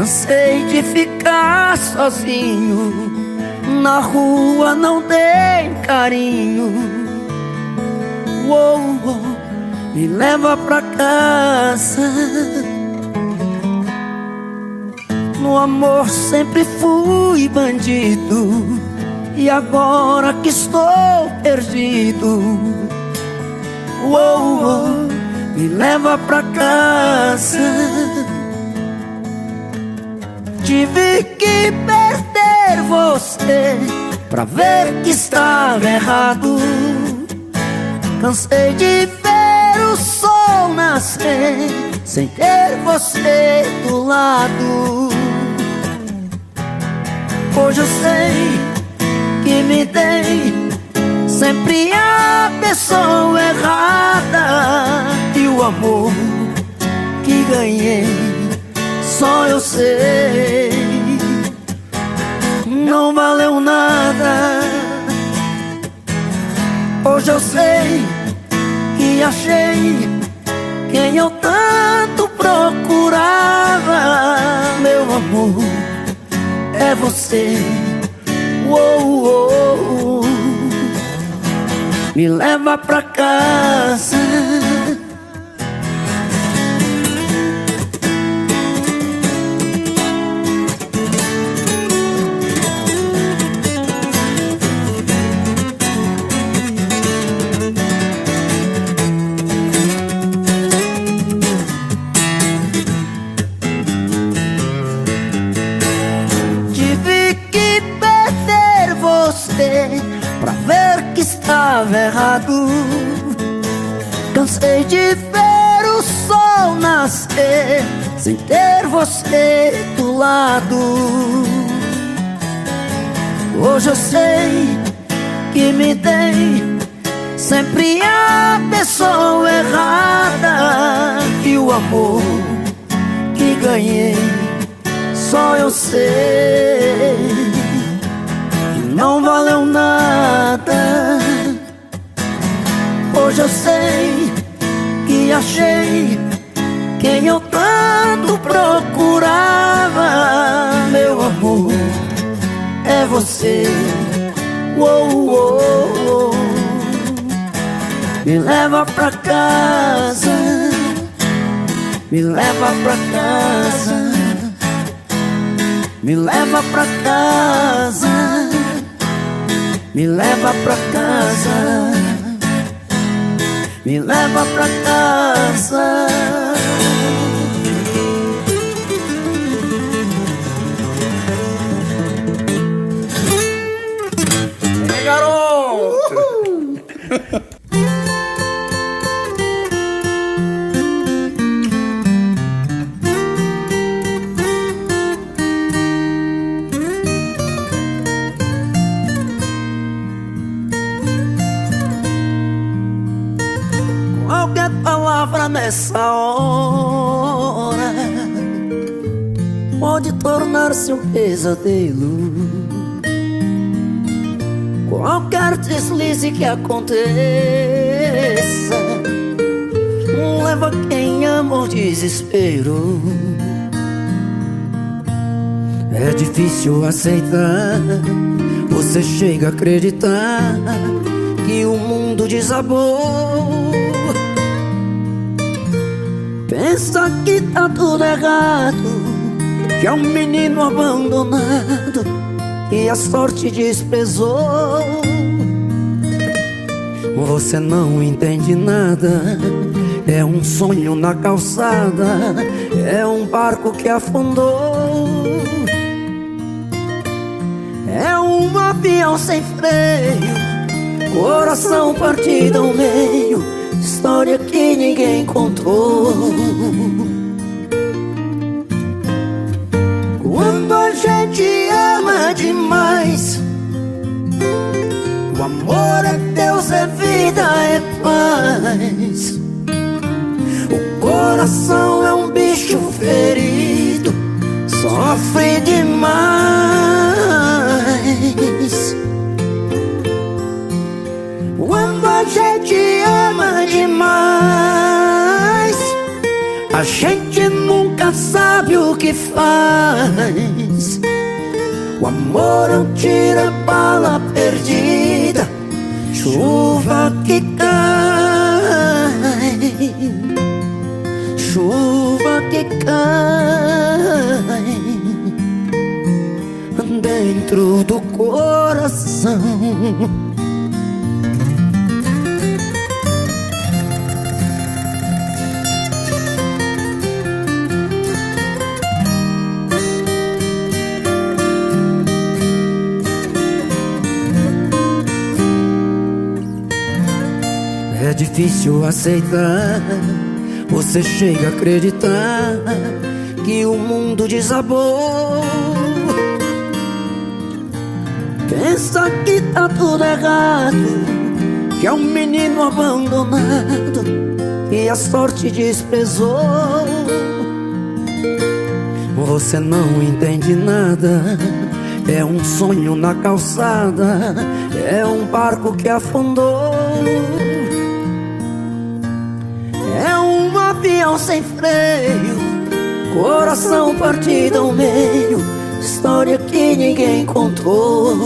Cansei de ficar sozinho, na rua não tem carinho. Uou, uou, me leva pra casa. No amor sempre fui bandido, e agora que estou perdido. Uou, uou, me leva pra casa. Tive que perder você pra ver que estava errado. Cansei de ver o sol nascer sem ter você do lado. Hoje eu sei que me dei sempre a pessoa errada, e o amor que ganhei só eu sei, não valeu nada. Hoje eu sei que achei quem eu tanto procurava. Meu amor, é você. Uou, uou. Me leva pra casa. Pra ver que estava errado, cansei de ver o sol nascer sem ter você do lado. Hoje eu sei que me dei sempre a pessoa errada, e o amor que ganhei só eu sei, não valeu nada. Hoje eu sei que achei quem eu tanto procurava. Meu amor, é você. Uou, uou, uou. Me leva pra casa. Me leva pra casa. Me leva pra casa. Me leva pra casa. Me leva pra casa. É, garoto! Nessa hora pode tornar-se um pesadelo. Qualquer deslize que aconteça leva quem ama ao desespero. É difícil aceitar, você chega a acreditar que o mundo desabou. Pensa que tá tudo errado, que é um menino abandonado e a sorte desprezou. Você não entende nada, é um sonho na calçada, é um barco que afundou. É um avião sem freio, coração partido ao meio, história que ninguém contou. Quando a gente ama demais, o amor é Deus, é vida, é paz. O coração é um bicho ferido, sofre demais. Quando a gente ama demais, a A gente nunca sabe o que faz. O amor é um tira-bala perdida, chuva que cai, chuva que cai dentro do coração. É difícil aceitar, você chega a acreditar que o mundo desabou. Pensa que tá tudo errado, que é um menino abandonado e a sorte desprezou. Você não entende nada, é um sonho na calçada, é um barco que afundou. Avião sem freio, coração partido ao meio, história que ninguém contou.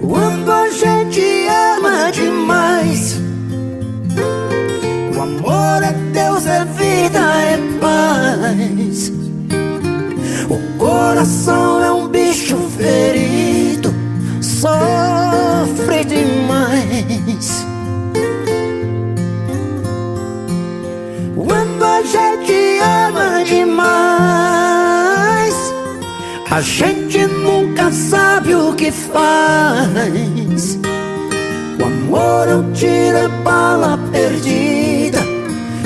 Quando a gente ama demais, o amor é Deus, é vida, é paz. O coração é um bicho ferido, sofre demais. Quando a gente ama demais, a gente nunca sabe o que faz. O amor é um tira-bala perdida,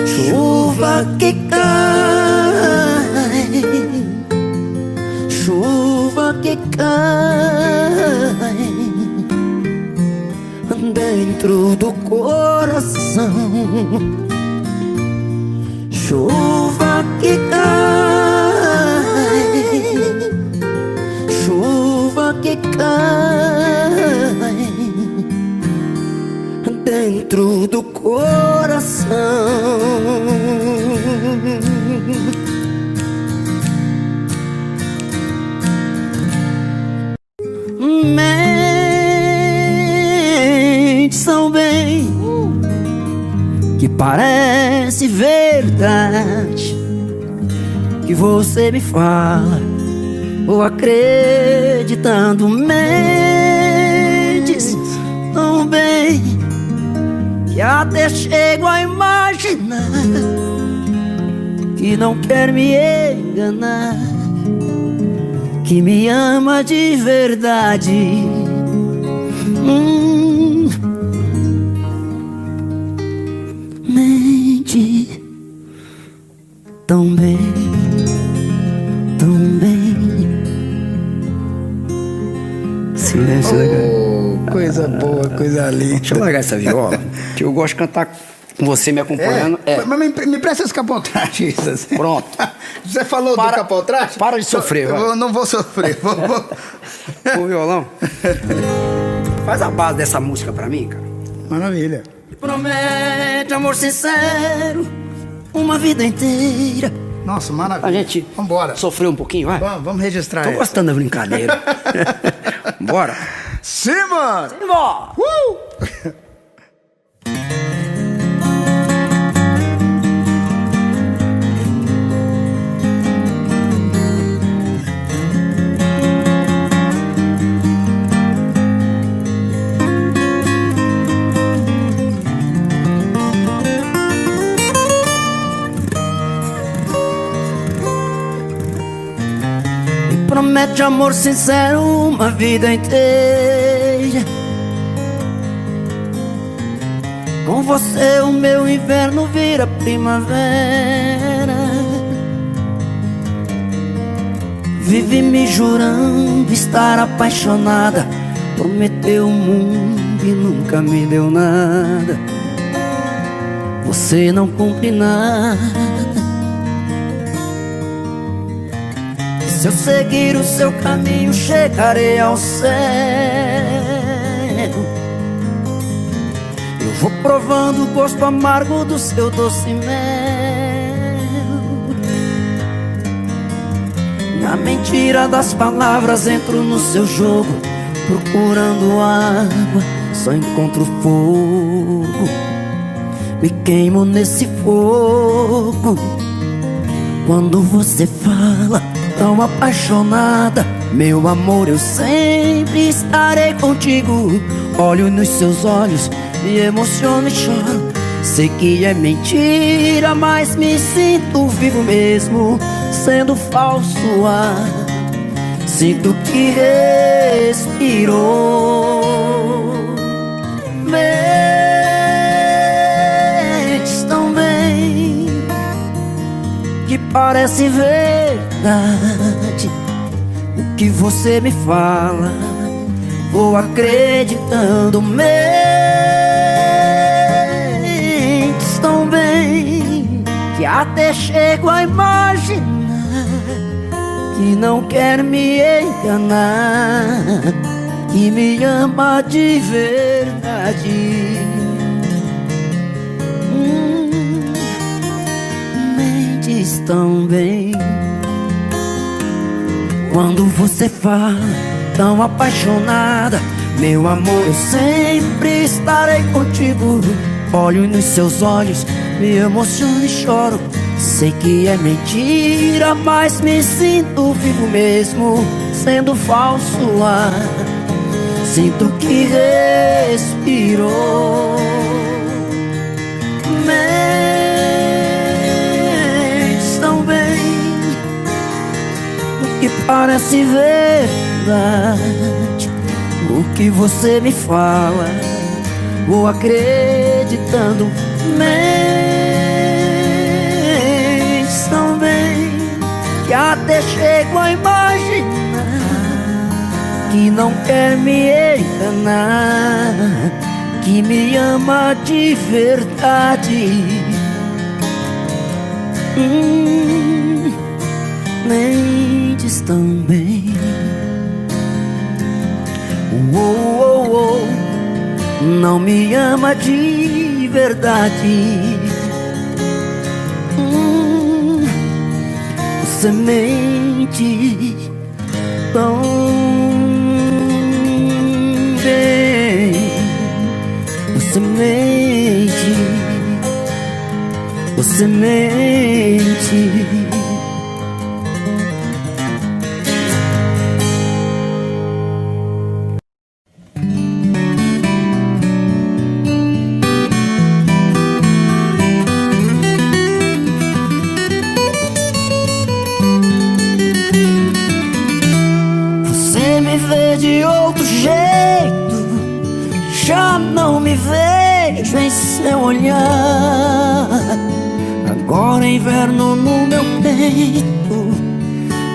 chuva que cai, chuva que cai dentro do coração. Chuva que cai, chuva que cai dentro do coração. Que parece verdade que você me fala, ou acreditando, mentes tão bem que até chego a imaginar que não quer me enganar, que me ama de verdade. Mente tão bem, silêncio, oh, coisa boa, coisa linda. Deixa eu largar essa viola, que eu gosto de cantar com você me acompanhando. Mas me presta esse capotraste, Isas. Pronto. Você falou do capotraste? Para de sofrer. Eu não vou sofrer. O violão. Faz a base dessa música pra mim, cara. Maravilha. Promete amor sincero, uma vida inteira. Nossa, maravilha. A gente sofreu um pouquinho, vai? Vamos registrar. Tô gostando da brincadeira. Bora. Simba! Simba! Promete amor sincero, uma vida inteira. Com você o meu inverno vira primavera. Vive me jurando estar apaixonada, prometeu o mundo e nunca me deu nada. Você não cumpre nada. Se eu seguir o seu caminho, chegarei ao céu. Eu Vou provando o gosto amargo do seu doce mel. Na mentira das palavras entro no seu jogo, procurando água, só encontro fogo. Me queimo nesse fogo. Quando você fala tão apaixonada, meu amor, eu sempre estarei contigo. Olho nos seus olhos, me emociono e choro. Sei que é mentira, mas me sinto vivo mesmo sendo falso ar. Sinto que respirou. Mentes tão bem que parece verdade. O que você me fala, vou acreditando. Tão bem que até chego a imaginar que não quer me enganar, que me ama de verdade. Mentes tão bem. Quando você fala tão apaixonada, meu amor, eu sempre estarei contigo. Olho nos seus olhos, me emociono e choro. Sei que é mentira, mas me sinto vivo mesmo sendo falso ar. Sinto que respirou. Mentes tão bem, o que parece verdade. O que você me fala, vou acreditando. Mentes tão bem que até chego a imaginar que não quer me enganar, que me ama de verdade. Mentes tão bem. Oh, oh, oh. Não me ama de verdade. Você mente tão bem. Você mente. Você mente. Agora é inverno no meu peito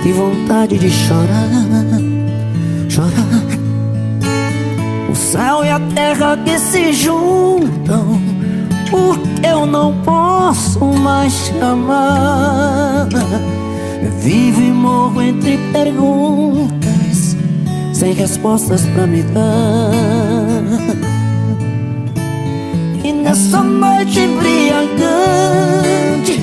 e vontade de chorar, chorar. O céu e a terra que se juntam, porque eu não posso mais te amar. Eu vivo e morro entre perguntas, sem respostas pra me dar. E nessa noite embriagante,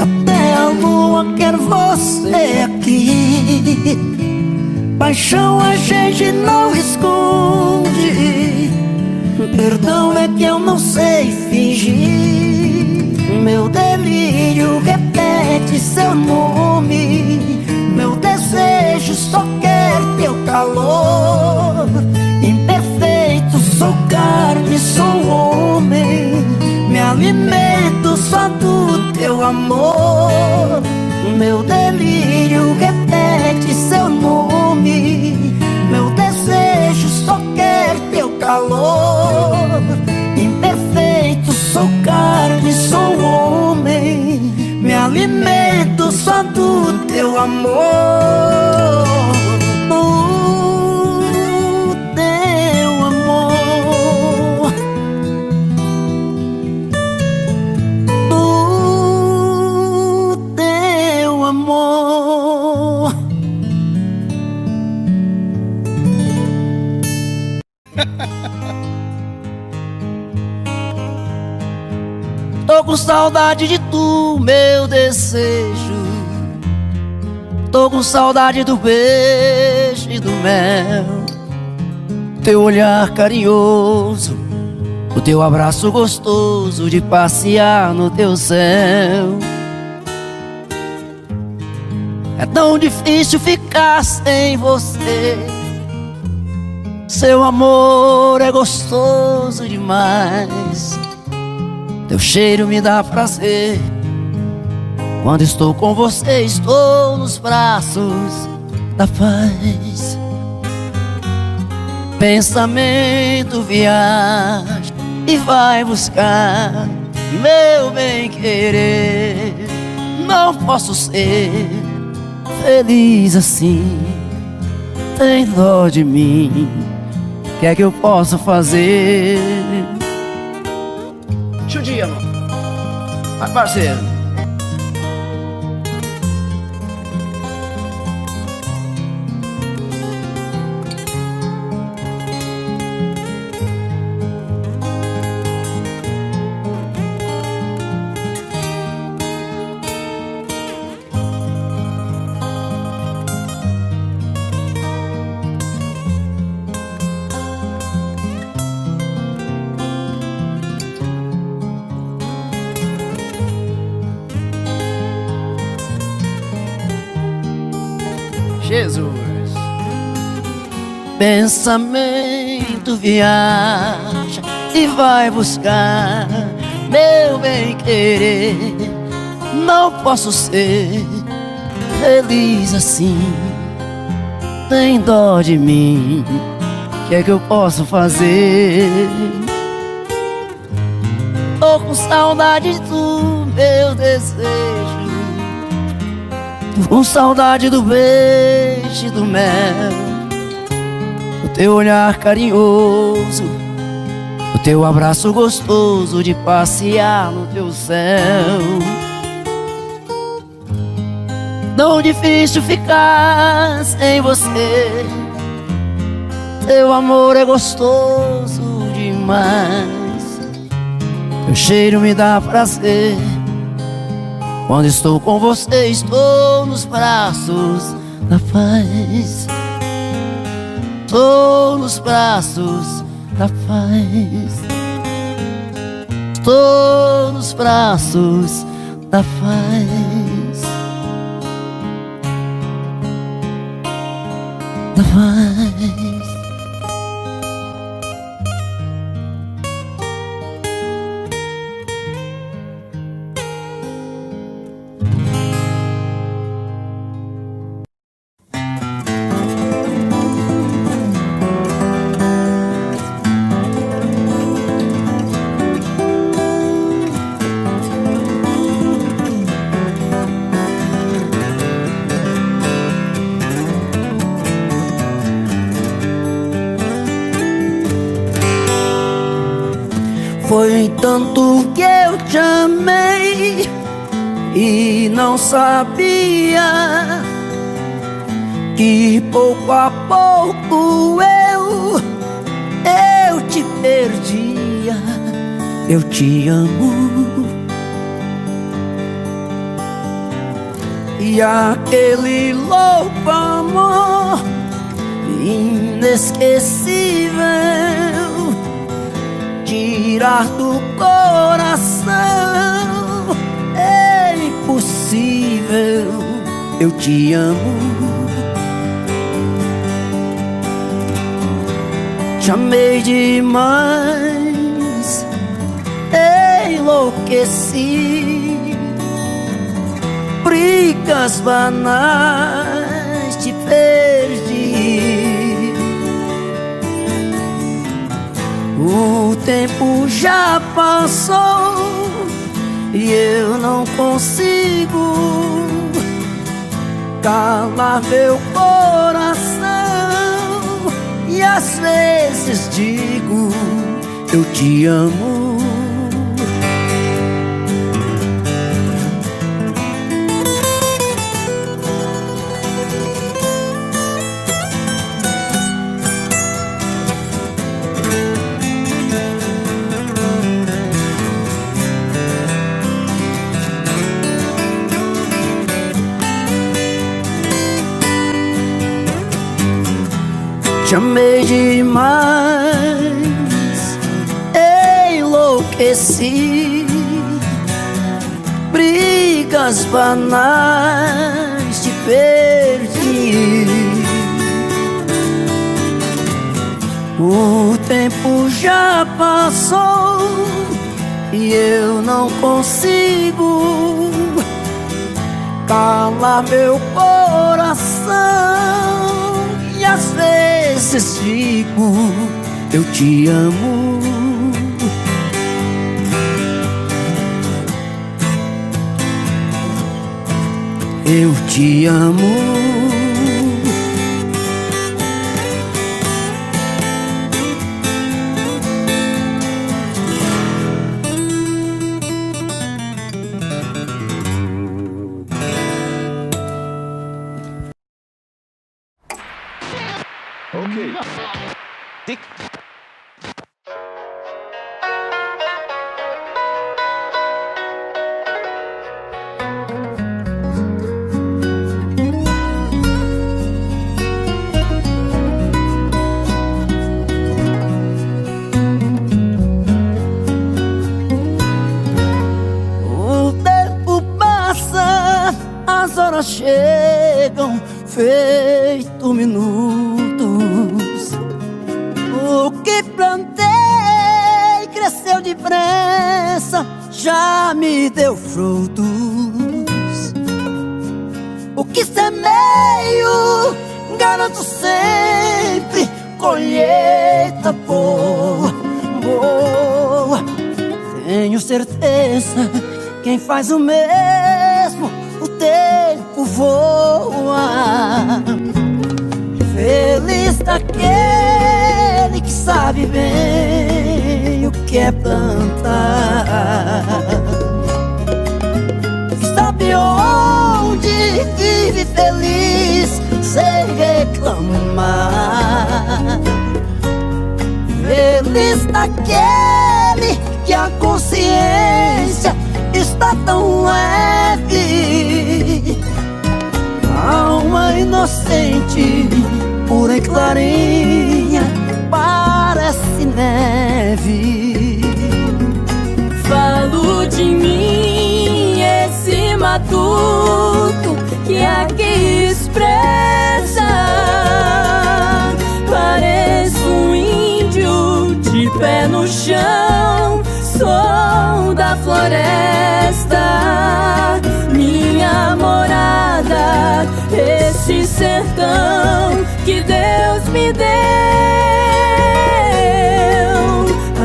até a lua quer você aqui. Paixão a gente não esconde, perdão é que eu não sei fingir. Meu delírio repete seu nome, meu desejo só quer teu calor. Imperfeito, sou carne, sou homem, me alimento só do teu amor. Meu delírio repete seu nome, meu desejo só quer teu calor. Imperfeito, sou carne, sou homem, me alimento só do teu amor. Tô com saudade de tu, meu desejo. Tô com saudade do beijo e do mel, teu olhar carinhoso, o teu abraço gostoso de passear no teu céu. É tão difícil ficar sem você, seu amor é gostoso demais. Teu cheiro me dá prazer, quando estou com você estou nos braços da paz. Pensamento viaja e vai buscar meu bem querer. Não posso ser feliz assim, tem dó de mim, o que é que eu posso fazer? Judia, mano, vai parceiro. Jesus. Pensamento viaja e vai buscar meu bem querer. Não posso ser feliz assim, tem dó de mim, o que é que eu posso fazer? Tô com saudade do meu desejo, com saudade do beijo e do mel, o teu olhar carinhoso, o teu abraço gostoso de passear no teu céu. Tão difícil ficar sem você, teu amor é gostoso demais. Teu cheiro me dá prazer, quando estou com você, estou nos braços da paz. Estou nos braços da paz. Estou nos braços da paz. Da paz. Foi tanto que eu te amei e não sabia que pouco a pouco eu te perdia. Eu te amo. E aquele louco amor inesquecível, tirar do coração é impossível. Eu te amo. Te amei demais, enlouqueci. Brigas banais, te perdi. O tempo já passou e eu não consigo calar meu coração. E às vezes digo, eu te amo. Te amei demais, enlouqueci. Brigas banais, te perdi. O tempo já passou e eu não consigo calar meu coração. E às vezes digo, eu te amo. Eu te amo. Ok. Chegam feito minutos. O que plantei cresceu depressa, já me deu frutos. O que semeio, garanto sempre colheita boa, boa. Tenho certeza, quem faz o mesmo, o tempo voa. Feliz daquele que sabe bem o que é plantar, que sabe onde vive feliz sem reclamar. Feliz daquele que a consciência está tão leve, alma inocente, pura e clarinha, parece neve. Falo de mim, esse matuto que aqui expressa. Pareço um índio de pé no chão, sou da floresta, minha morada, esse sertão que Deus me deu.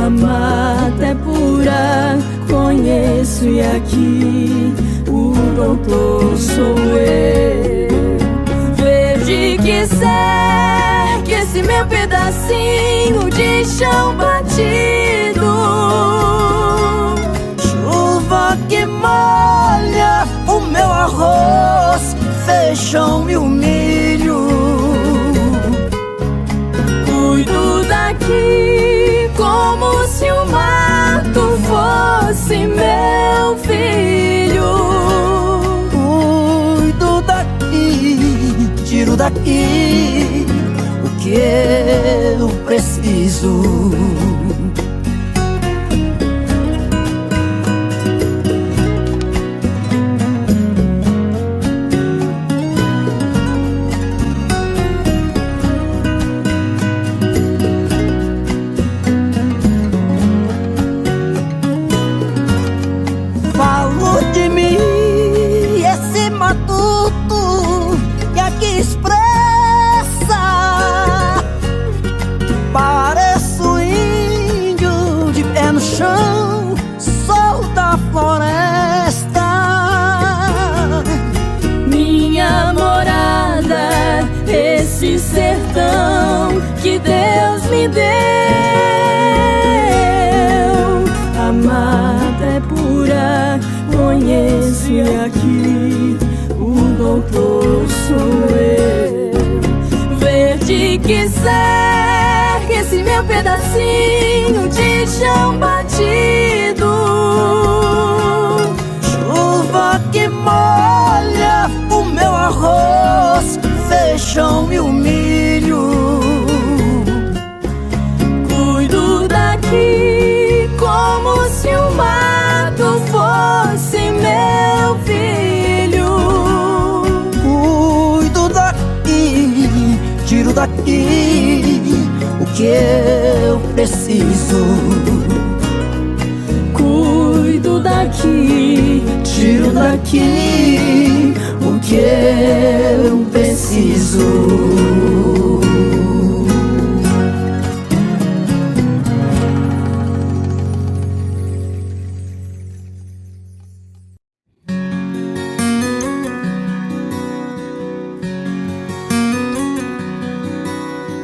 A mata é pura, conheço, e aqui o doutor sou eu. Verde que segue esse meu pedacinho de chão batido, que molha o meu arroz, feijão e o milho. Cuido daqui como se o mato fosse meu filho. Cuido daqui, tiro daqui o que eu preciso. Molha o meu arroz, feijão e o milho. tudo aqui o que eu preciso. Cuido daqui, tiro daqui o que eu preciso.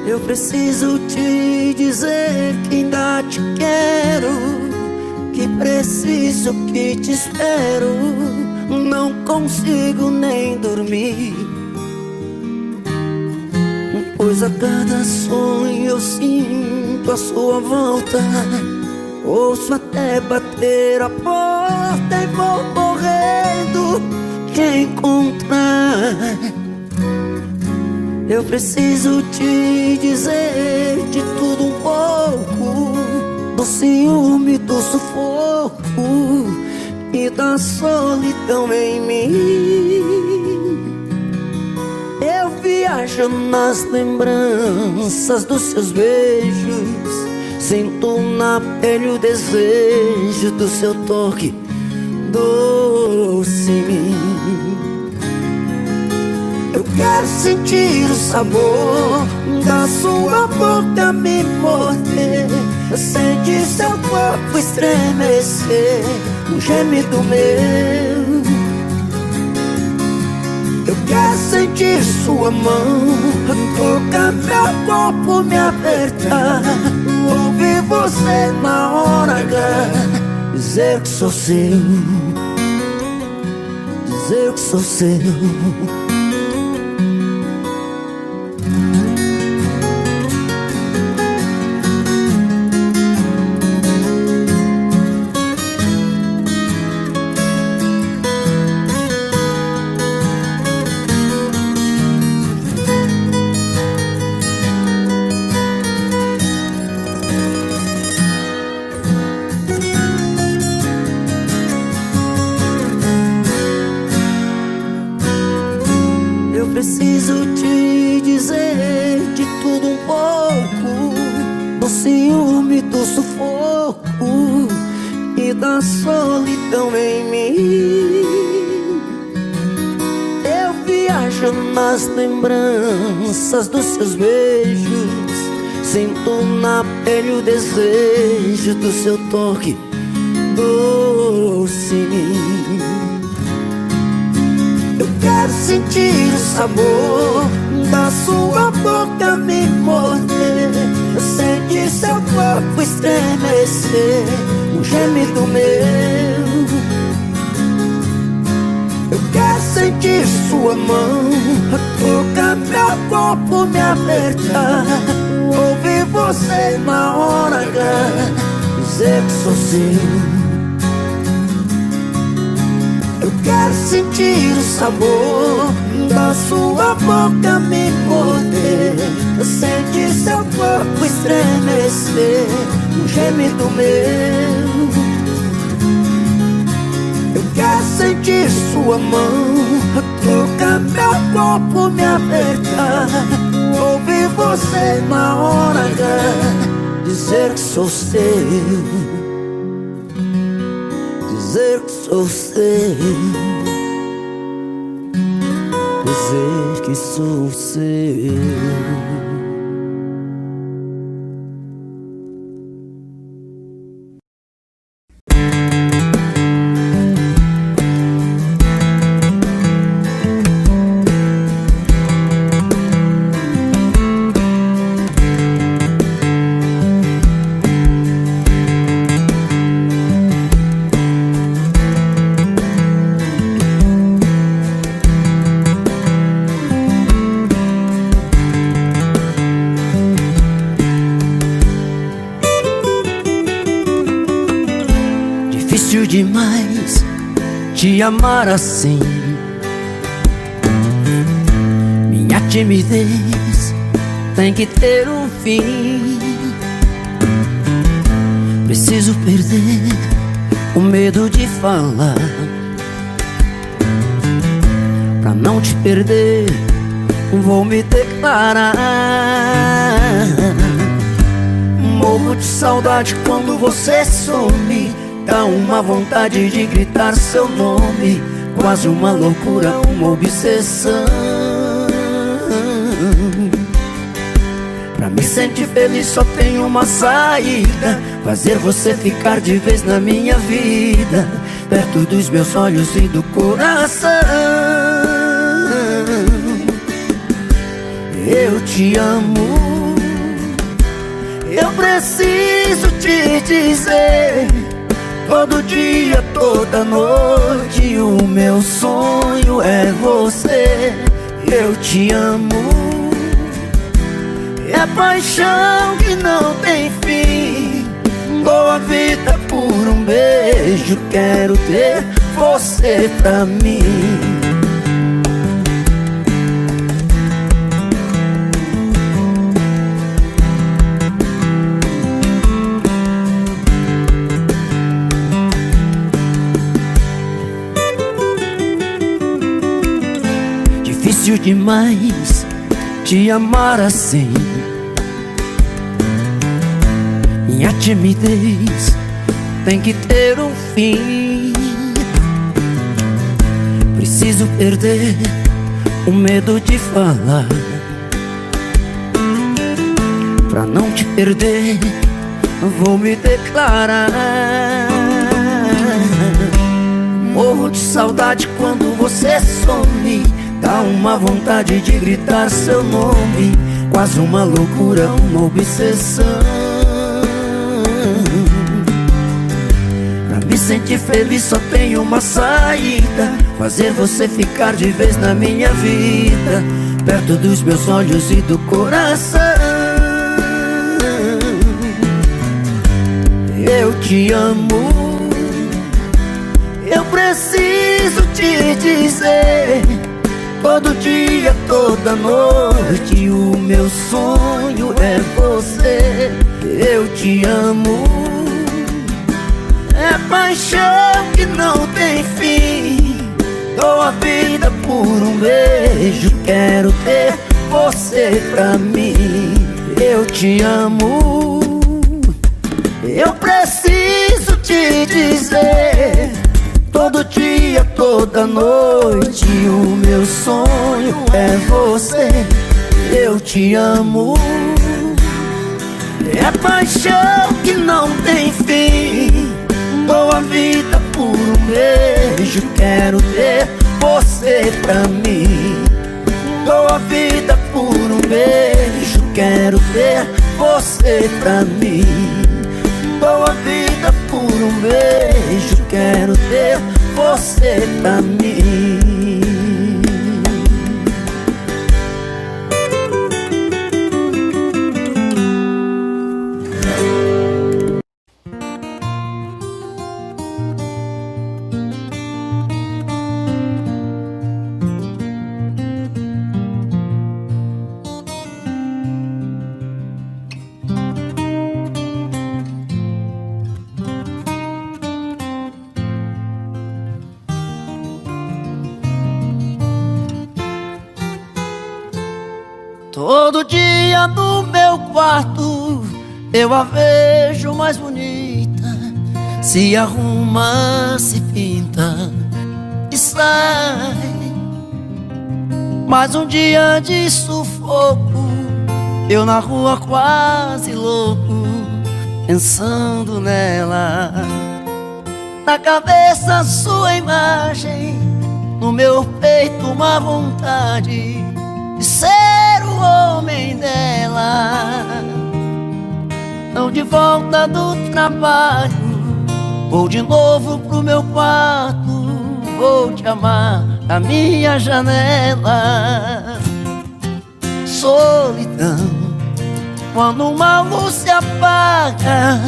Eu preciso te dizer que ainda te quero, que preciso, que te espero. Não consigo nem dormir, pois a cada sonho eu sinto a sua volta. Ouço até bater a porta e vou correndo te encontrar. Eu preciso te dizer de tudo um pouco, do ciúme, do sufoco e da solidão em mim. Eu viajo nas lembranças dos seus beijos, sinto na pele o desejo do seu toque doce-me. Eu quero sentir o sabor da sua boca me morder, sentir seu corpo estremecer, um gemido meu. Eu quero sentir sua mão tocar meu corpo, me apertar, ouvir você na hora H dizer que sou seu, dizer que sou seu. Preciso te dizer de tudo um pouco, do ciúme, do sufoco e da solidão em mim. Eu viajo nas lembranças dos seus beijos, sinto na pele o desejo do seu toque doce-me. Quero sentir o sabor da sua boca me morder, sentir seu corpo estremecer, um gemido meu. Eu quero sentir sua mão tocar meu corpo, me apertar, ouvir você na hora H dizer que sou seu. Eu quero sentir o sabor da sua boca me morder, sentir seu corpo estremecer, um gemido meu. Eu quero sentir sua mão tocar meu corpo, me apertar, ouvir você na hora H dizer que sou seu, dizer que sou seu, dizer que sou seu. Demais te amar assim, minha timidez tem que ter um fim. Preciso perder o medo de falar, pra não te perder vou me declarar. Morro de saudade quando você some, dá uma vontade de gritar seu nome, quase uma loucura, uma obsessão. Pra me sentir feliz só tem uma saída, fazer você ficar de vez na minha vida, perto dos meus olhos e do coração. Eu te amo, eu preciso te dizer, todo dia, toda noite, o meu sonho é você. Eu te amo, é a paixão que não tem fim, dou a vida por um beijo, quero ter você pra mim. Difícil demais te amar assim, minha timidez tem que ter um fim. Preciso perder o medo de falar, pra não te perder vou me declarar. Morro de saudade quando você some, dá uma vontade de gritar seu nome, quase uma loucura, uma obsessão. Pra me sentir feliz só tem uma saída, fazer você ficar de vez na minha vida, perto dos meus olhos e do coração. Eu te amo, eu preciso te dizer, todo dia, toda noite, o meu sonho é você. Eu te amo, é paixão que não tem fim, dou a vida por um beijo, quero ter você pra mim. Eu te amo, eu preciso te dizer, todo dia, toda noite, o meu sonho é você. Eu te amo, é a paixão que não tem fim, dou a vida por um beijo, quero ter você pra mim. Dou a vida por um beijo, quero ter você pra mim. Dou a vida por um beijo, quero ter você pra mim. Todo dia no meu quarto eu a vejo mais bonita, se arruma, se pinta e sai. Mas um dia de sufoco, eu na rua quase louco, pensando nela. Na cabeça sua imagem, no meu peito uma vontade de ser o homem dela. Não de volta do trabalho, vou de novo pro meu quarto, vou te amar na minha janela. Solidão, quando uma luz se apaga,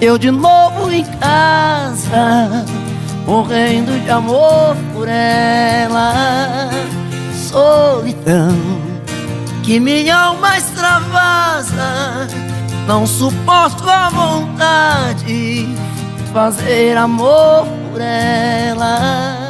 eu de novo em casa, morrendo de amor por ela. Solidão que minha alma extravasa, não suporto a vontade de fazer amor por ela.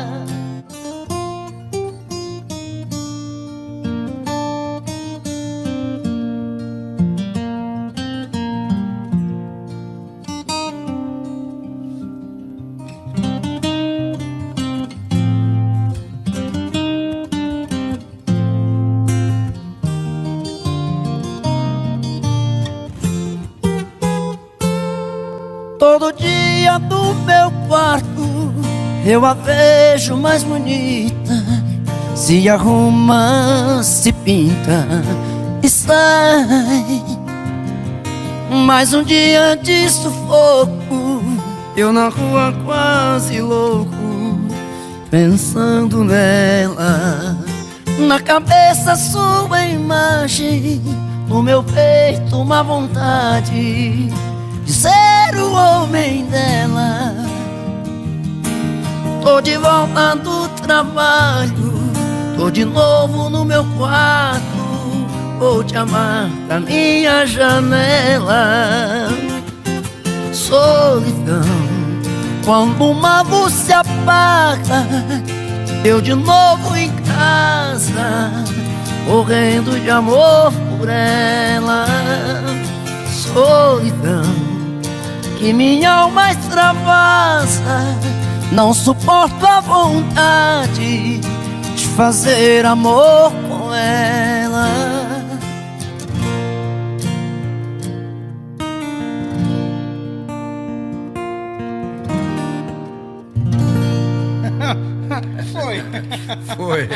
eu a vejo mais bonita, se arruma, se pinta e sai. Mas um dia de sufoco, eu na rua quase louco, pensando nela. Na cabeça sua imagem, no meu peito uma vontade de ser o homem dela. Tô de volta do trabalho, tô de novo no meu quarto, vou te amar da minha janela. Solidão, quando uma luz se apaga, eu de novo em casa, morrendo de amor por ela. Solidão que minha alma extravasa, não suporto a vontade de fazer amor com ela. Foi! Foi!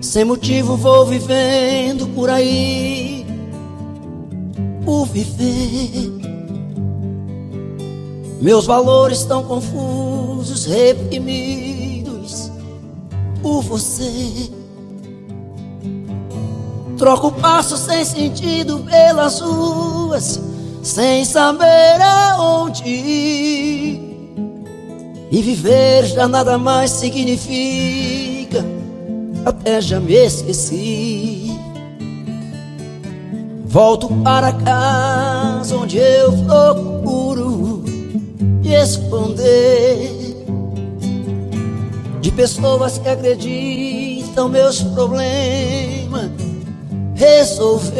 Sem motivo vou vivendo por aí, por viver. Meus valores estão confusos, reprimidos por você. Troco passos sem sentido pelas ruas, sem saber aonde ir. E viver já nada mais significa, até já me esqueci. Volto para casa onde eu procuro me esconder de pessoas que acreditam meus problemas resolver.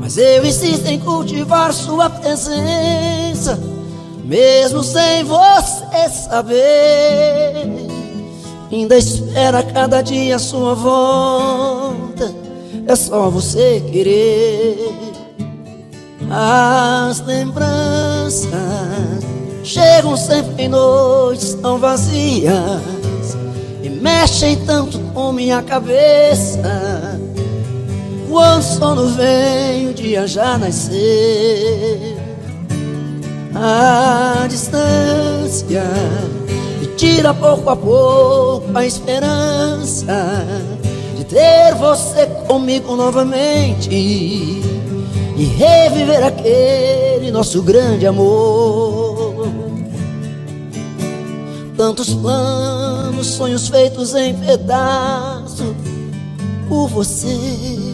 Mas eu insisto em cultivar sua presença, mesmo sem você saber. Ainda espera cada dia a sua volta, é só você querer. As lembranças chegam sempre em noites tão vazias e mexem tanto com minha cabeça. Quando o sono vem, o dia já nasceu. A distância tira pouco a pouco a esperança de ter você comigo novamente e reviver aquele nosso grande amor. Tantos planos, sonhos feitos em pedaço por você.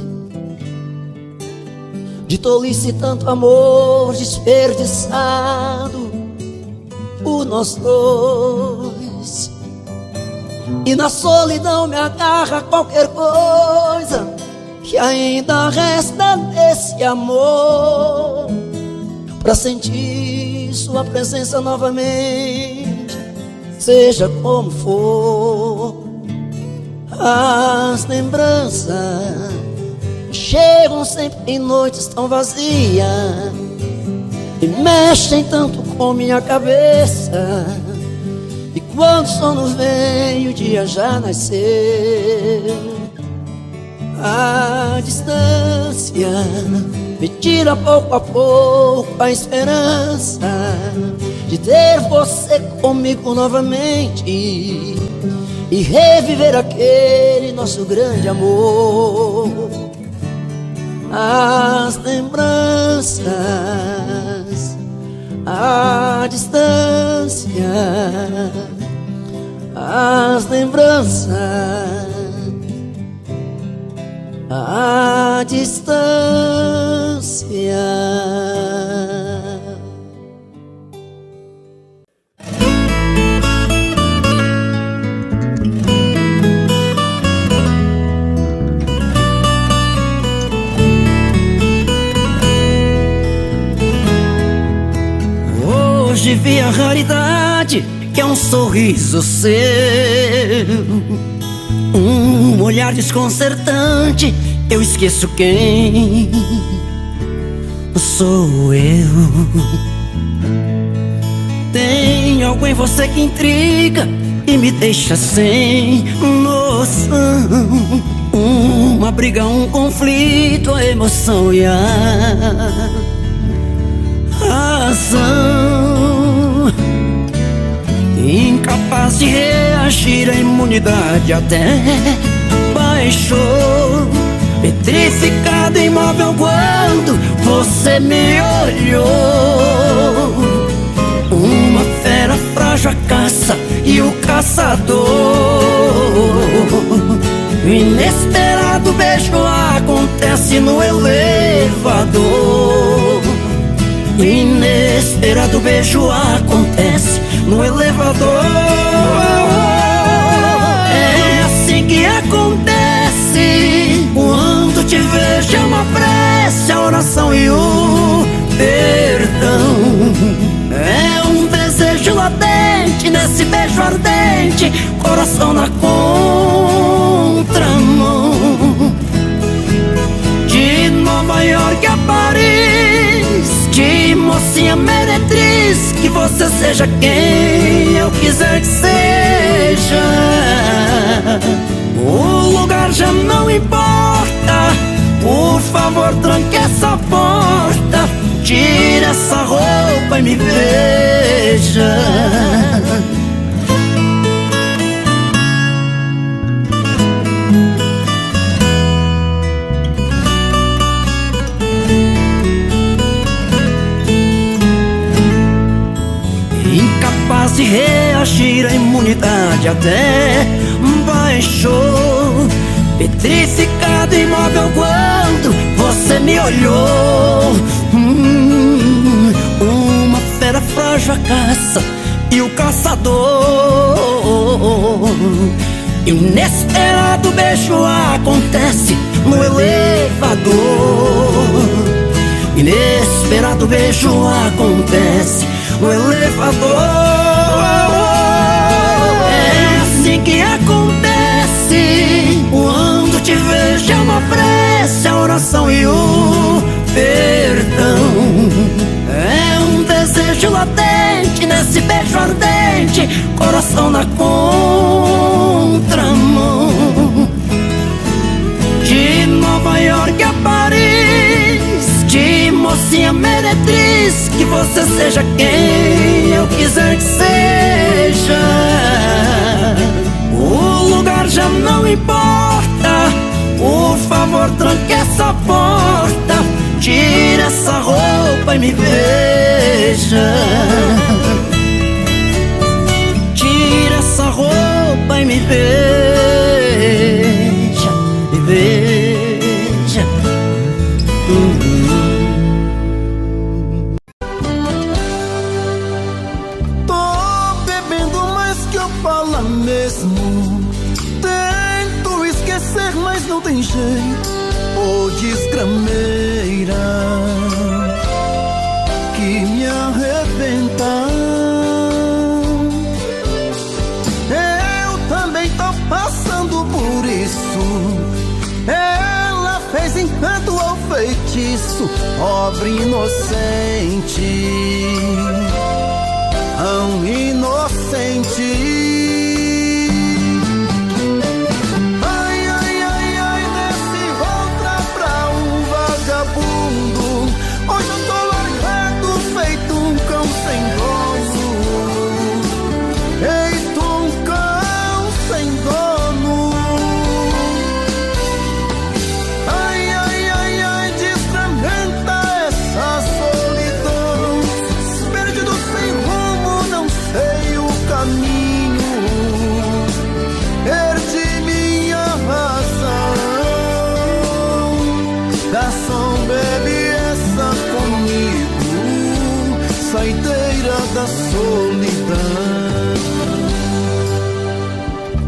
De tolice tanto amor desperdiçado por nós dois. E na solidão me agarra qualquer coisa que ainda resta desse amor, pra sentir sua presença novamente, seja como for. As lembranças chegam sempre em noites tão vazias e mexem tanto com minha cabeça. E quando o sono vem, o dia já nasceu. A distância me tira pouco a pouco a esperança de ter você comigo novamente e reviver aquele nosso grande amor. As lembranças, a distância, as lembranças, a distância. hoje vi a raridade que é um sorriso seu, um olhar desconcertante. Eu esqueço quem sou eu. Tem algo em você que intriga e me deixa sem noção. Uma briga, um conflito, a emoção e a razão. Incapaz de reagir, a imunidade até baixou. Petrificado, imóvel quando você me olhou. Uma fera frágil a caça e o caçador. Inesperado beijo acontece no elevador. Inesperado beijo acontece no elevador. É assim que acontece quando te vejo, é uma prece, a oração e o perdão. É um desejo latente nesse beijo ardente, coração na contramão. De Nova York a Paris, de mocinha meretriz, que você seja quem eu quiser que seja. O lugar já não importa, por favor tranque essa porta. Tira essa roupa e me veja. Incapaz de reagir, a imunidade até baixou. Petrificado, imóvel quando você me olhou. Uma fera frágil a caça e o caçador. Inesperado beijo acontece no elevador. Inesperado beijo acontece no elevador. É assim que acontece quando te vejo, é uma prece, a oração e o perdão. É um desejo latente nesse beijo ardente, coração na contramão. De Nova York a Paris, de mocinha meretriz, que você seja quem eu quiser que seja. O lugar já não importa, por favor tranque essa porta. Tira essa roupa e me veja. Tira essa roupa e me veja. Me veja. Tô bebendo mais que eu falo mesmo. Tento esquecer, mas não tem jeito. Ô desgrameira que me arrebenta. Eu também tô passando por isso. Ela fez encanto ao feitiço, pobre inocente, tão inocente. Da solidão.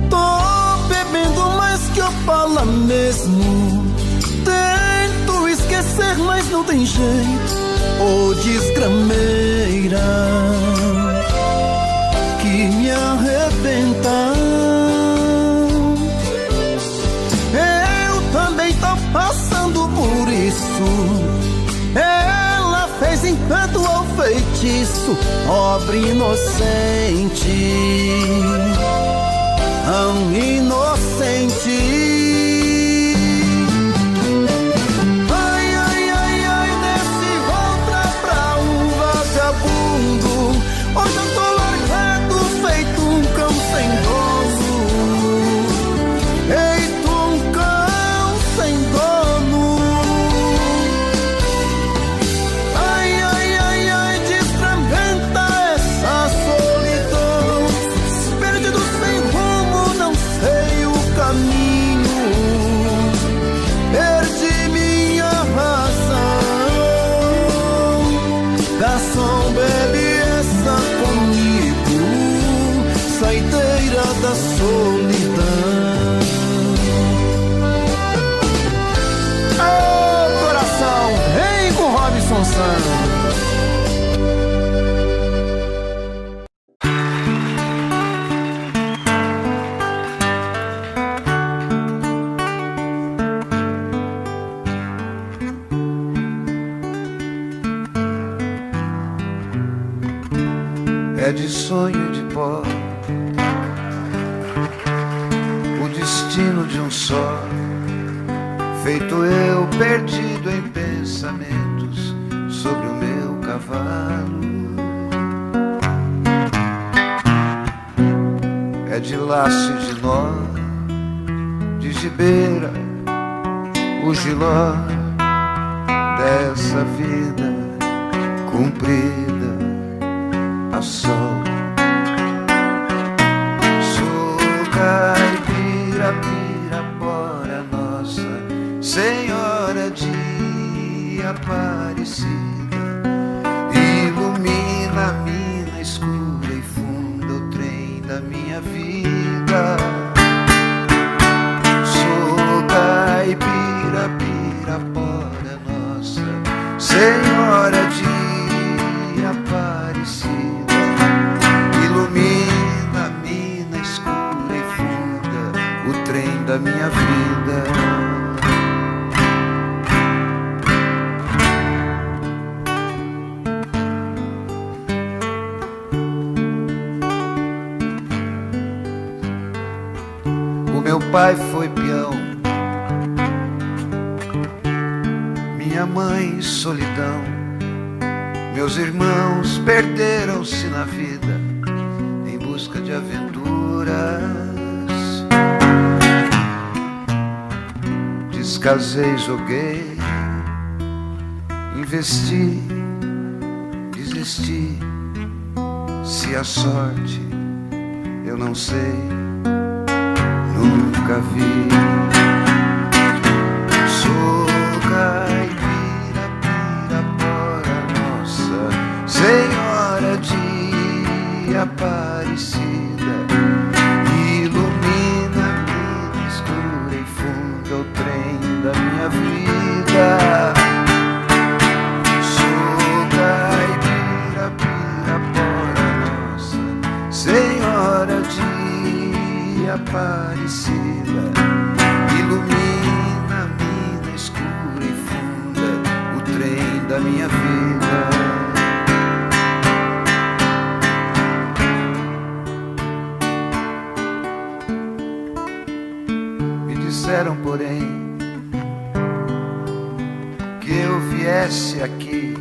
Tô bebendo mais que eu falo mesmo. Tento esquecer, mas não tem jeito. Ô desgrameira feitiço, pobre inocente, tão inocente. É de sonho de pó o destino de um só, feito eu perdido em pensamentos sobre o meu cavalo. É de laço e de nó, de gibeira, o giló dessa vida cumprida. Sol, Sucaipira, Pirapora, Nossa Senhora de Aparecida, ilumina a mina escura e funda o trem da minha vida. Sucaipira, Pirapora, Nossa Senhora de Aparecida, da minha vida. O meu pai foi peão, minha mãe solidão, meus irmãos perderam-se na vida em busca de aventuras. Descasei, joguei, investi, desisti. Se a sorte eu não sei, nunca vi. Sucaipira, Pirapora, Nossa Senhora de Aparecida, da minha vida. Sucaipira, Pirapora, Nossa Senhora de Aparecida, ilumina a mina escura e funda o trem da minha vida. Me disseram, porém, eu viesse aqui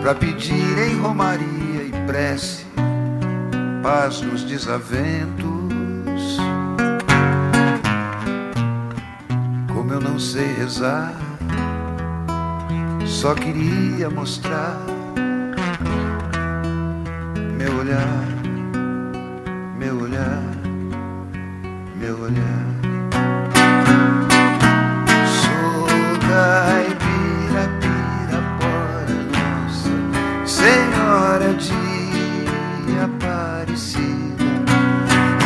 pra pedir em romaria e prece paz nos desaventos. Como eu não sei rezar, só queria mostrar meu olhar, meu olhar, meu olhar. Sucaipira, Pirapora, Nossa Senhora de Aparecida,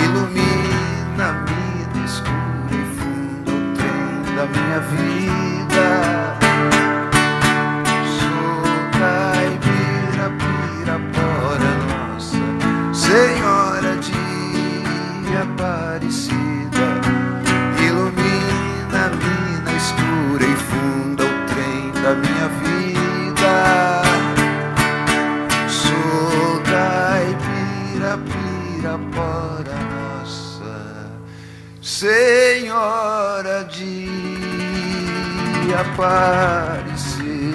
ilumina a mina escura e funda o trem da minha vida. Sucaipira, Pirapora, Nossa parecerá.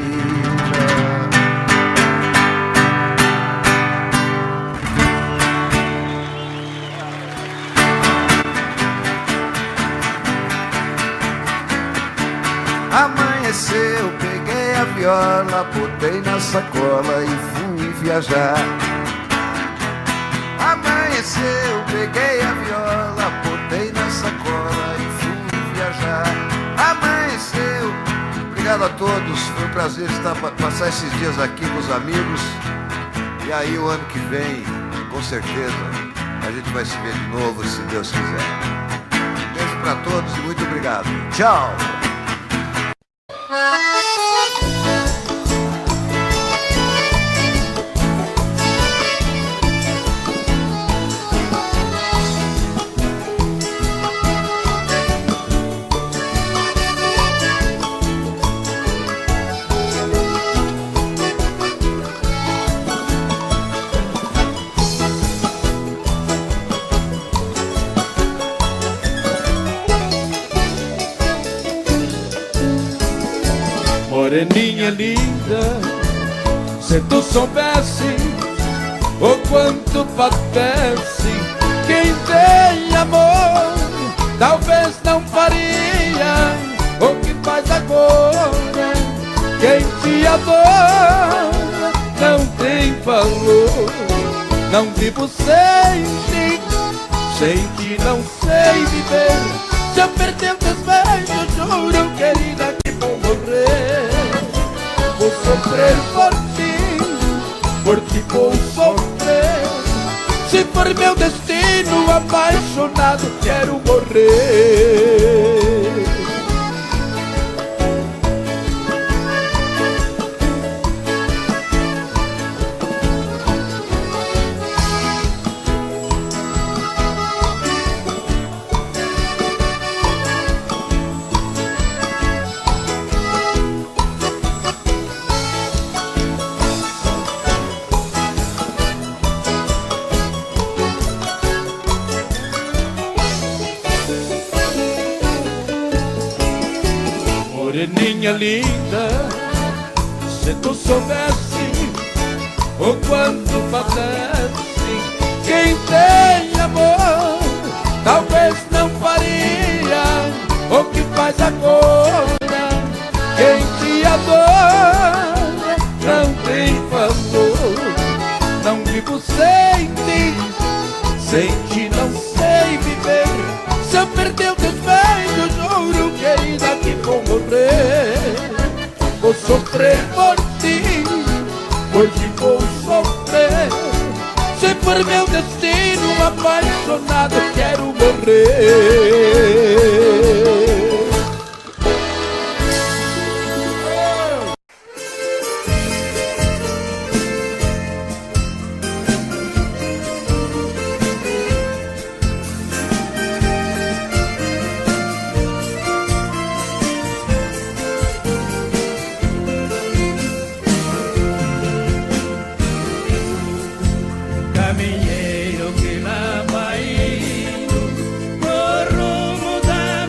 Amanheceu, peguei a viola, botei na sacola e fui viajar. Amanheceu, peguei a viola, botei na sacola e fui viajar. Amanheceu. Obrigado a todos, foi um prazer estar, passar esses dias aqui com os amigos. E aí o ano que vem, com certeza, a gente vai se ver de novo, se Deus quiser. Um beijo para todos e muito obrigado. Tchau! Moreninha linda, se tu soubesse o quanto padece quem tem amor, talvez não faria o que faz agora. Quem te adora não tem valor. Não vivo sem ti, sei que não sei viver. Se eu perder o desvejo, juro, querida, que vou morrer. Vou sofrer por ti vou sofrer. Se for meu destino, apaixonado, quero morrer. Moreninha linda, se tu soubesse o quanto padece quem tem amor, talvez não faria o que faz agora. Quem te adora não tem valor. Não vivo sem ti não sei viver. Se eu perder o desvejo, juro, querida, que vou morrer. Vou sofrer por ti, hoje vou sofrer. Se for meu destino, apaixonado, quero morrer. Caminheiro que lá vai indo, por rumo da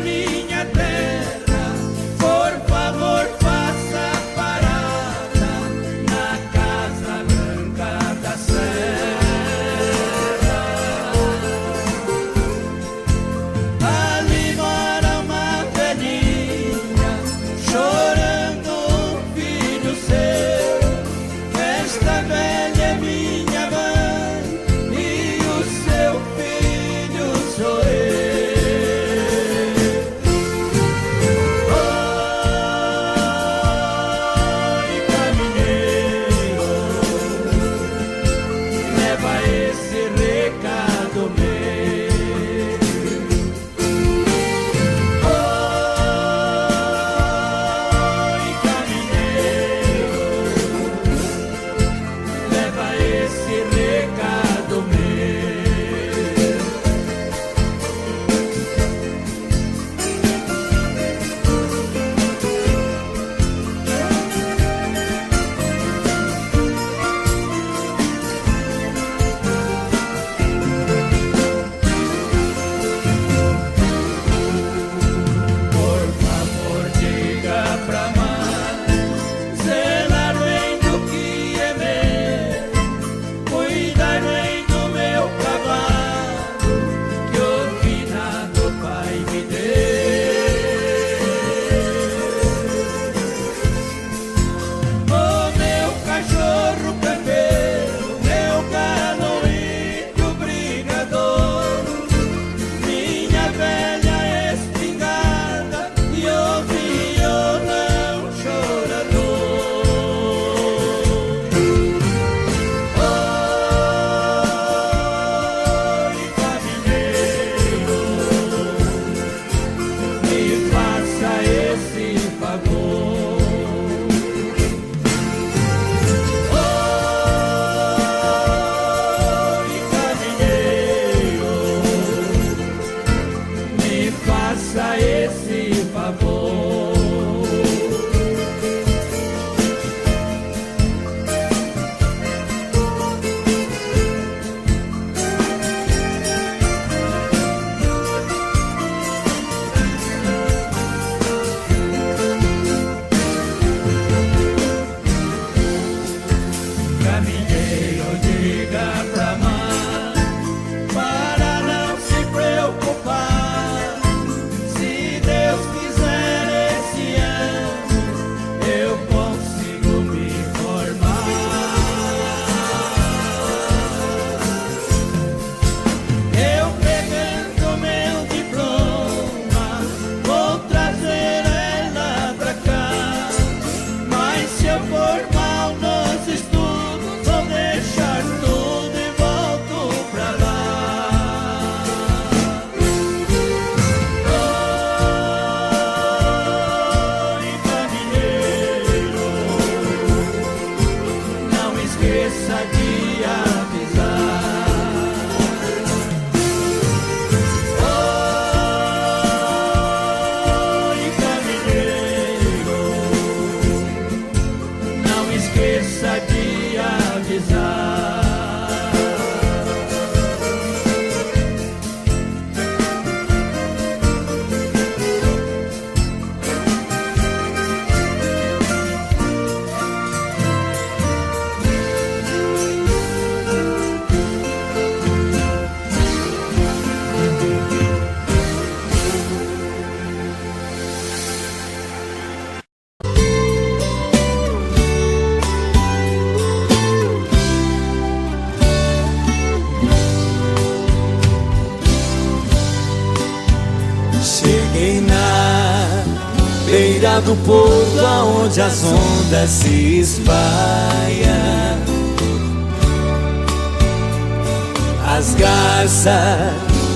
Do porto aonde as ondas se espalham, as garças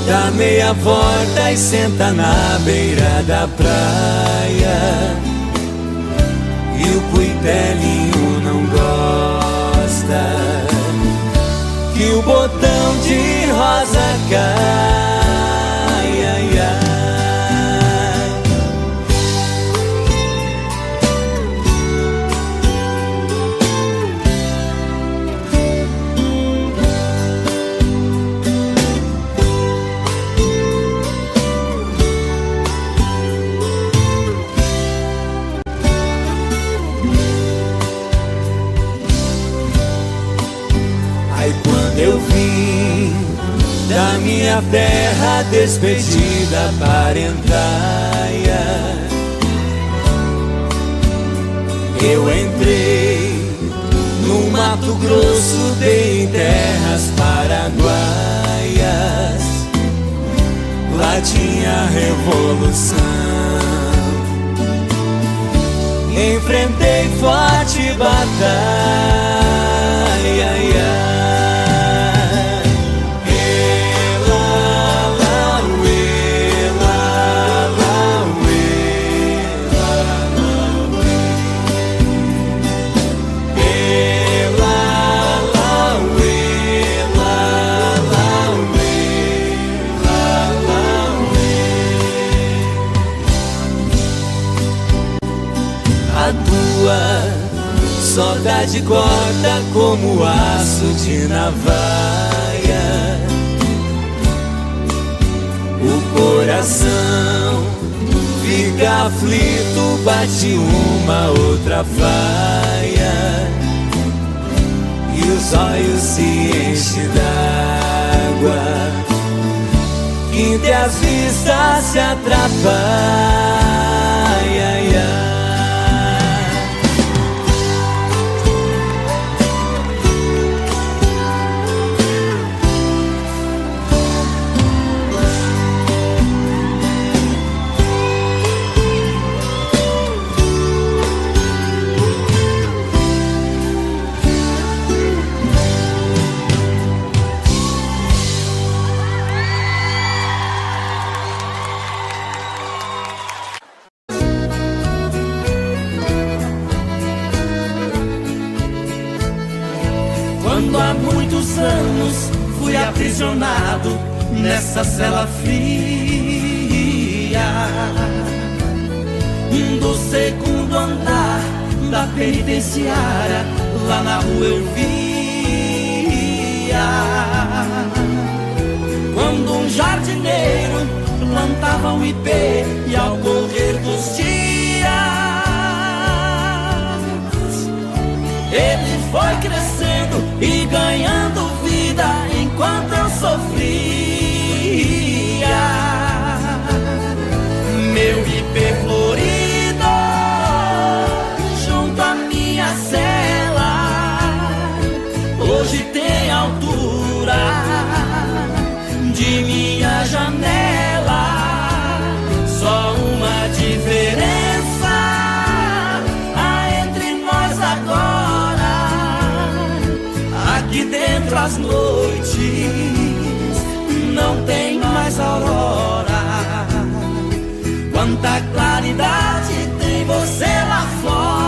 dá meia volta e senta na beira da praia, e o cuitelinho não gosta que o botão de rosa caia, ia, ia. Eu vim da minha terra despedida, parentaia. Eu entrei no Mato Grosso, dei em terras paraguaias. Lá tinha revolução, enfrentei forte batalha. Saudade corta como aço de navalha, o coração fica aflito, bate uma outra faia, e os olhos se enchem d'água, entre as vistas se atrapalha. Nessa cela fria, do segundo andar da penitenciária, lá na rua eu via quando um jardineiro plantava um ipê, e ao correr dos dias ele foi crescendo e ganhando vida enquanto eu sofria. Meu ipê florido junto à minha cela hoje tem altura de minha janela. Só uma diferença há entre nós agora. Aqui dentro as noites não tem mais aurora. Quanta claridade tem você lá fora.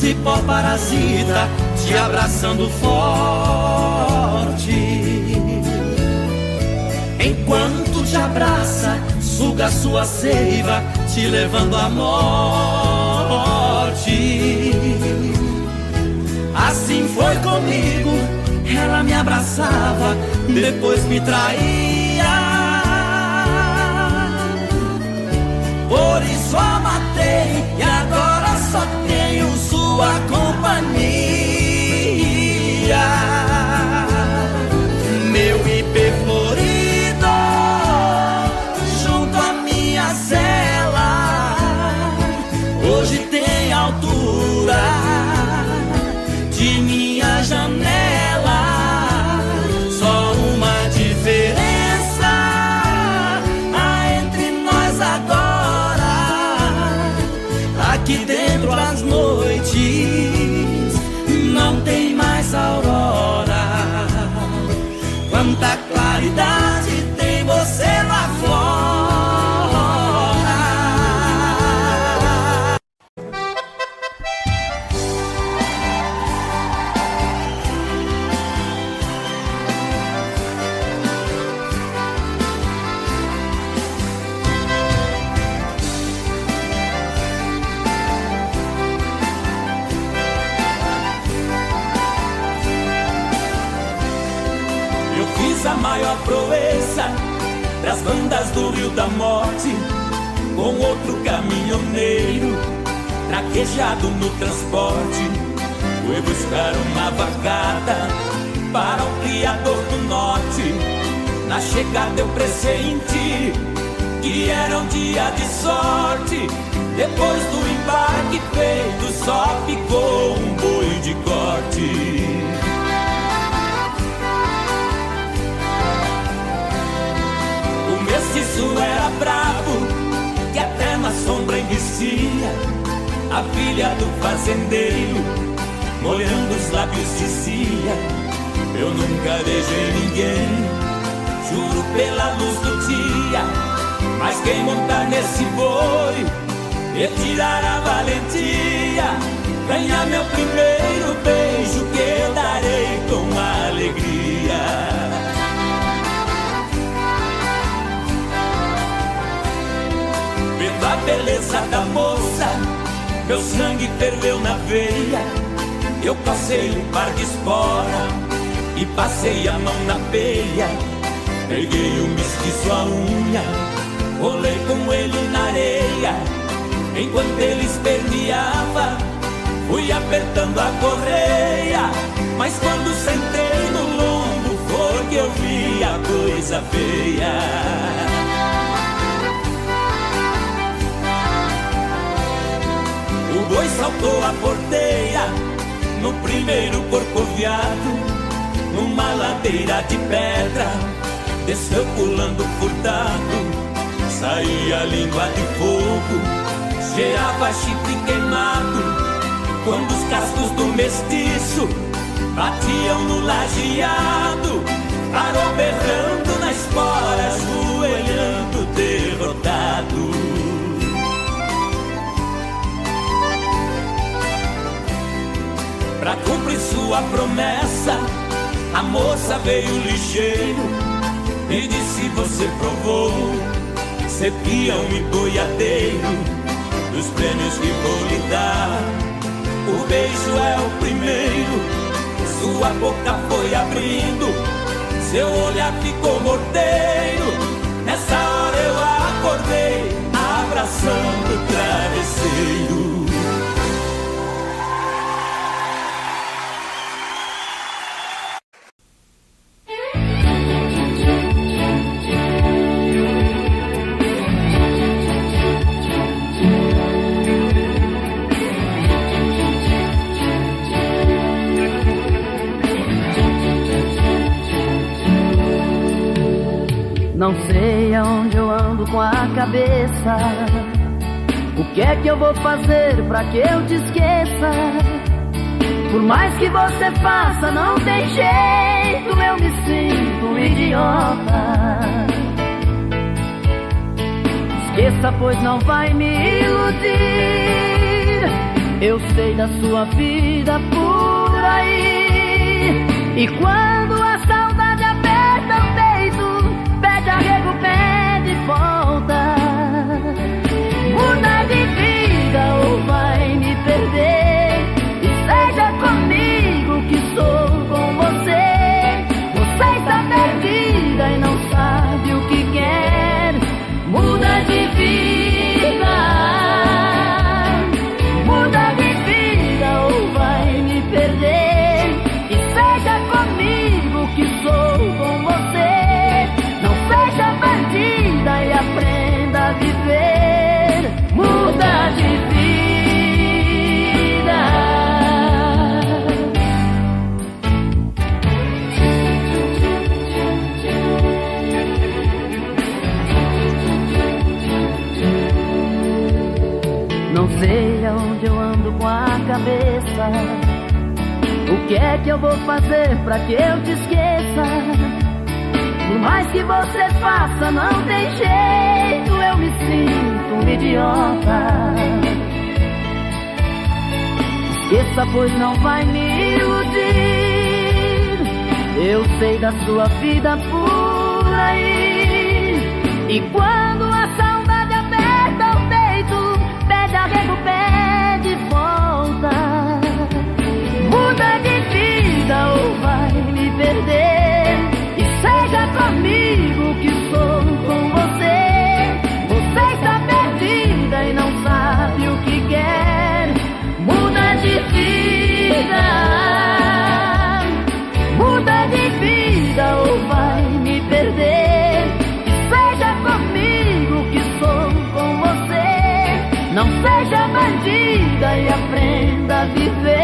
cipó parasita te abraçando forte. Enquanto te abraça, suga sua seiva, te levando à morte. Assim foi comigo, ela me abraçava, depois me traía. Por isso a matei e agora só tenho sua companhia. Meu IP florido, junto à minha cela, hoje tem altura de minha janela. Só uma diferença há entre nós agora. Aqui dentro as noites não tem mais aurora. Quanta claridade tem você lá fora. A maior proeza das bandas do Rio da Morte, com outro caminhoneiro traquejado no transporte. Foi buscar uma vacada para o criador do norte. Na chegada eu pressenti que era um dia de sorte. Depois do embarque feito só ficou um boi de corte. Isso era brabo, que até na sombra envicia. A filha do fazendeiro, molhando os lábios, dizia: eu nunca beijei ninguém, juro pela luz do dia. Mas quem montar nesse boi, retirar a valentia, ganhar meu primeiro beijo que darei com alegria. Pela beleza da moça, meu sangue ferveu na veia. Eu passei um par de espora e passei a mão na peia. Peguei o mestiço à unha, rolei com ele na areia. Enquanto ele esperneava, fui apertando a correia. Mas quando sentei no lombo, foi que eu vi a coisa feia. O boi saltou a porteira no primeiro corcoviado, numa ladeira de pedra, desceu pulando furtado. Saía língua de fogo, cheirava chifre queimado. Quando os cascos do mestiço batiam no lajeado, parou berrando na espora, ajoelhando derrotado. Pra cumprir sua promessa, a moça veio ligeiro e disse: você provou ser peão e boiadeiro. Dos prêmios que vou lhe dar, o beijo é o primeiro. Sua boca foi abrindo, seu olhar ficou morteiro. Nessa hora eu acordei, abraçando o travesseiro. Não sei aonde eu ando com a cabeça. O que é que eu vou fazer pra que eu te esqueça? Por mais que você faça, não tem jeito, eu me sinto idiota. Esqueça, pois não vai me iludir. Eu sei da sua vida por aí. E quando a saudade aperta o peito, pede arrego, pede volta. Muda de vida ou vai me perder. E seja comigo que sou com você. Você está perdida e não sabe o que quer. Muda de vida. O que é que eu vou fazer pra que eu te esqueça? Por mais que você faça, não tem jeito. Eu me sinto um idiota. Esqueça, pois não vai me iludir. Eu sei da sua vida por aí. E quando a saudade aperta o peito, pede arrego, pede volta. Muda de vida ou vai me perder. E seja comigo que sou com você. Você está perdida e não sabe o que quer. Muda de vida. Muda de vida ou vai me perder. E seja comigo que sou com você. Não seja bandida e aprenda a viver.